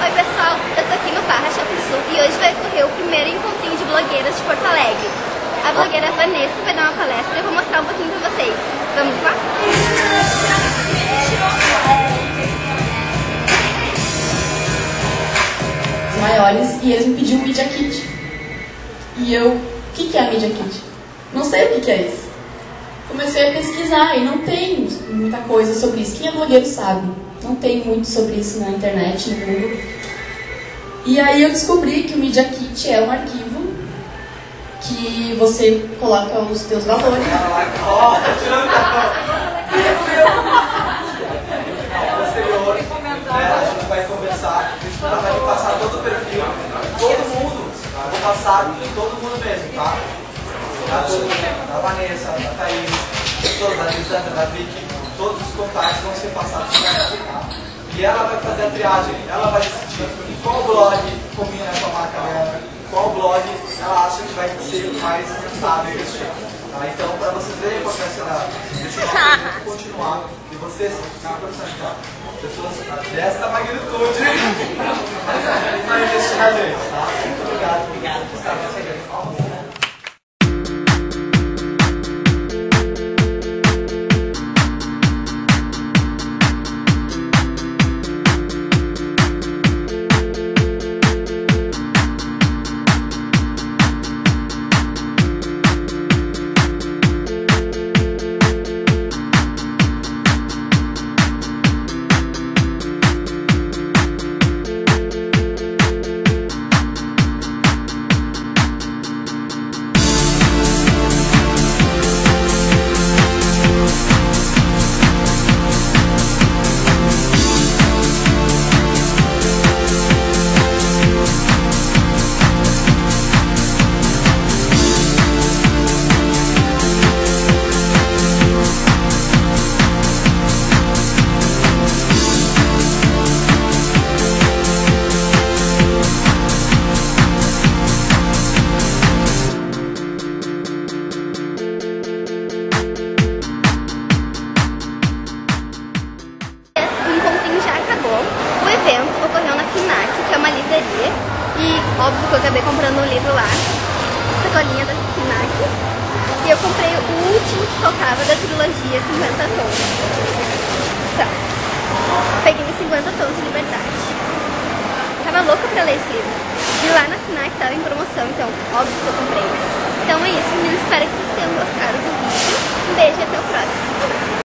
Oi pessoal, eu tô aqui no Barra Shopping Sul e hoje vai ocorrer o primeiro encontrinho de blogueiras de Porto Alegre. A blogueira Vanessa vai dar uma palestra e eu vou mostrar um pouquinho pra vocês. Vamos lá? Os maiores, e eles me pediram Media Kit. E eu, o que é a Media Kit? Não sei o que é isso. Comecei a pesquisar e não tem muita coisa sobre isso. Quem é blogueiro sabe. Não tem muito sobre isso na internet, no Google. E aí eu descobri que o Media Kit é um arquivo que você coloca os teus valores. Vai conversar, ela vai passar todo o perfil, todo mundo, vou passar todo mundo mesmo, tá? Da Tônia, da Vanessa, da Thaís, da Lisandra, da Vicky. Todos os contatos vão ser passados para ela, tá? E ela vai fazer a triagem, ela vai decidir qual blog combina com a marca dela, qual blog ela acha que vai ser mais rentável investir. Tá? Então, para vocês verem a importância desse processo continuar, e vocês ficarem profissionalizando pessoas desta magnitude para investir na gente. Tá? Muito obrigado, obrigado por estar aqui. Óbvio que eu acabei comprando um livro lá, sacolinha da Fnac, e eu comprei o último que faltava da trilogia 50 tons. Então, peguei os 50 tons de liberdade. Tava louca pra ler esse livro. E lá na Fnac tava em promoção, então óbvio que eu comprei. Então é isso, meninas. Espero que vocês tenham gostado do vídeo. Um beijo e até o próximo.